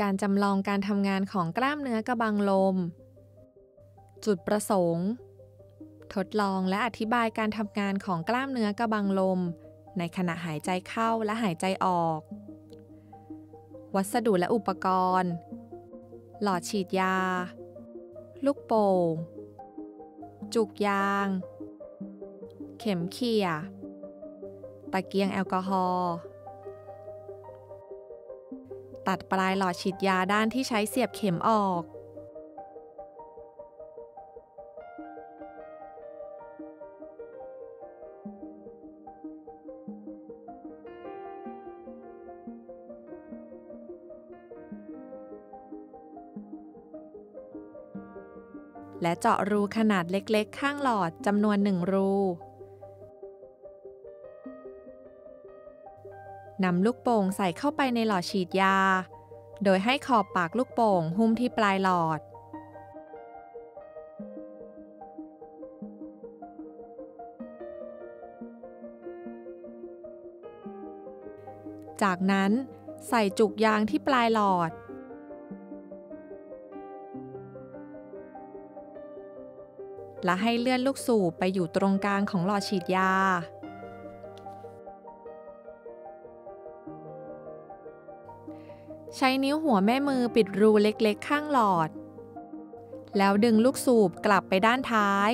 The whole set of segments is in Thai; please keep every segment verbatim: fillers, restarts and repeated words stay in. การจำลองการทำงานของกล้ามเนื้อกระบังลมจุดประสงค์ทดลองและอธิบายการทำงานของกล้ามเนื้อกระบังลมในขณะหายใจเข้าและหายใจออกวัสดุและอุปกรณ์หลอดฉีดยาลูกโป่งจุกยางเข็มเขี่ยตะเกียงแอลกอฮอล์ตัดปลายหลอดฉีดยาด้านที่ใช้เสียบเข็มออกและเจาะรูขนาดเล็กๆข้างหลอดจำนวนหนึ่งรูนำลูกโป่งใส่เข้าไปในหลอดฉีดยาโดยให้ขอบปากลูกโป่งหุ้มที่ปลายหลอดจากนั้นใส่จุกยางที่ปลายหลอดและให้เลื่อนลูกสูบไปอยู่ตรงกลางของหลอดฉีดยาใช้นิ้วหัวแม่มือปิดรูเล็กๆข้างหลอดแล้วดึงลูกสูบกลับไปด้านท้าย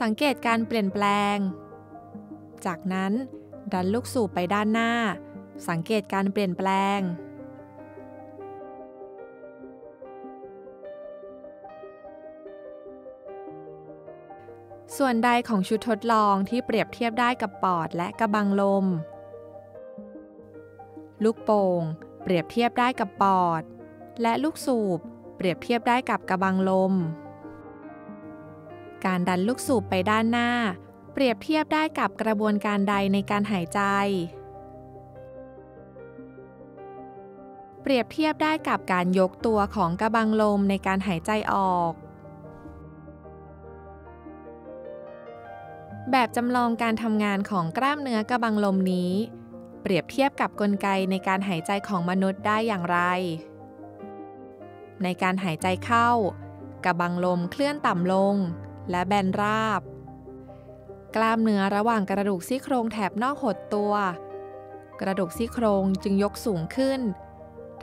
สังเกตการเปลี่ยนแปลงจากนั้นดันลูกสูบไปด้านหน้าสังเกตการเปลี่ยนแปลงส่วนใดของชุดทดลองที่เปรียบเทียบได้กับปอดและกระบังลมลูกโป่งเปรียบเทียบได้กับปอดและลูกสูบเปรียบเทียบได้กับกระบังลมการดันลูกสูบไปด้านหน้าเปรียบเทียบได้กับกระบวนการใดในการหายใจเปรียบเทียบได้กับการยกตัวของกระบังลมในการหายใจออกแบบจำลองการทำงานของกล้ามเนื้อกระบังลมนี้เปรียบเทียบกับกลไกในการหายใจของมนุษย์ได้อย่างไรในการหายใจเข้ากระบังลมเคลื่อนต่ำลงและแบนราบกล้ามเนื้อระหว่างกระดูกซี่โครงแถบนอกหดตัวกระดูกซี่โครงจึงยกสูงขึ้น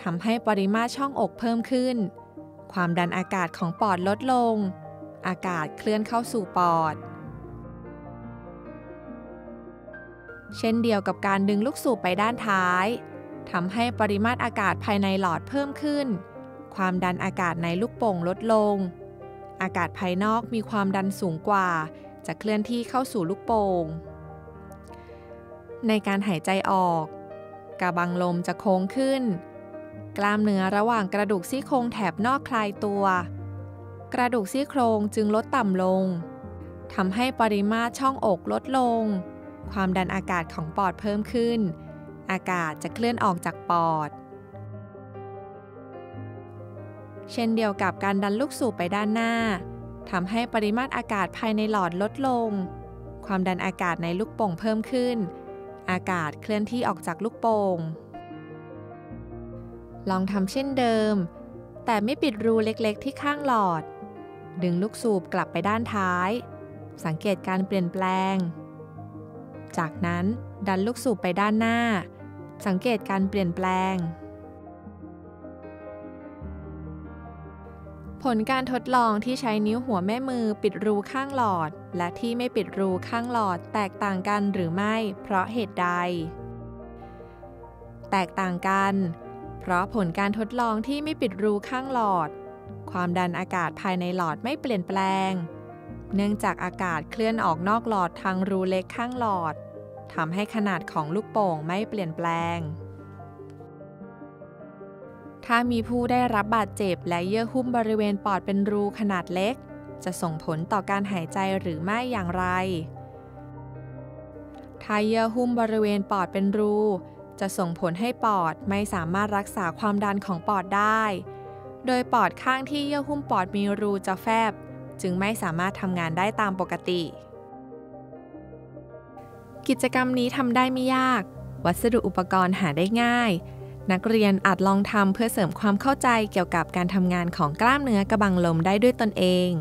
ทำให้ปริมาตรช่องอกเพิ่มขึ้นความดันอากาศของปอดลดลงอากาศเคลื่อนเข้าสู่ปอดเช่นเดียวกับการดึงลูกสูบไปด้านท้ายทำให้ปริมาตรอากาศภายในหลอดเพิ่มขึ้นความดันอากาศในลูกโป่งลดลงอากาศภายนอกมีความดันสูงกว่าจะเคลื่อนที่เข้าสู่ลูกโป่งในการหายใจออกกระบังลมจะโค้งขึ้นกล้ามเนื้อระหว่างกระดูกซี่โครงแถบนอกคลายตัวกระดูกซี่โครงจึงลดต่ำลงทำให้ปริมาตรช่องอกลดลงความดันอากาศของปอดเพิ่มขึ้นอากาศจะเคลื่อนออกจากปอดเช่นเดียวกับการดันลูกสูบไปด้านหน้าทำให้ปริมาตรอากาศภายในหลอดลดลงความดันอากาศในลูกโป่งเพิ่มขึ้นอากาศเคลื่อนที่ออกจากลูกโป่งลองทำเช่นเดิมแต่ไม่ปิดรูเล็กๆที่ข้างหลอดดึงลูกสูบกลับไปด้านท้ายสังเกตการเปลี่ยนแปลงจากนั้นดันลูกสูบไปด้านหน้าสังเกตการเปลี่ยนแปลงผลการทดลองที่ใช้นิ้วหัวแม่มือปิดรูข้างหลอดและที่ไม่ปิดรูข้างหลอดแตกต่างกันหรือไม่เพราะเหตุใดแตกต่างกันเพราะผลการทดลองที่ไม่ปิดรูข้างหลอดความดันอากาศภายในหลอดไม่เปลี่ยนแปลงเนื่องจากอากาศเคลื่อนออกนอกหลอดทางรูเล็กข้างหลอดทำให้ขนาดของลูกโป่งไม่เปลี่ยนแปลงถ้ามีผู้ได้รับบาดเจ็บและเยื่อหุ้มบริเวณปอดเป็นรูขนาดเล็กจะส่งผลต่อการหายใจหรือไม่อย่างไรถ้าเยื่อหุ้มบริเวณปอดเป็นรูจะส่งผลให้ปอดไม่สามารถรักษาความดันของปอดได้โดยปอดข้างที่เยื่อหุ้มปอดมีรูจะแฟบจึงไม่สามารถทำงานได้ตามปกติกิจกรรมนี้ทำได้ไม่ยากวัสดุอุปกรณ์หาได้ง่าย นักเรียนอาจลองทำเพื่อเสริมความเข้าใจเกี่ยวกับการทำงานของกล้ามเนื้อกระบังลมได้ด้วยตนเอง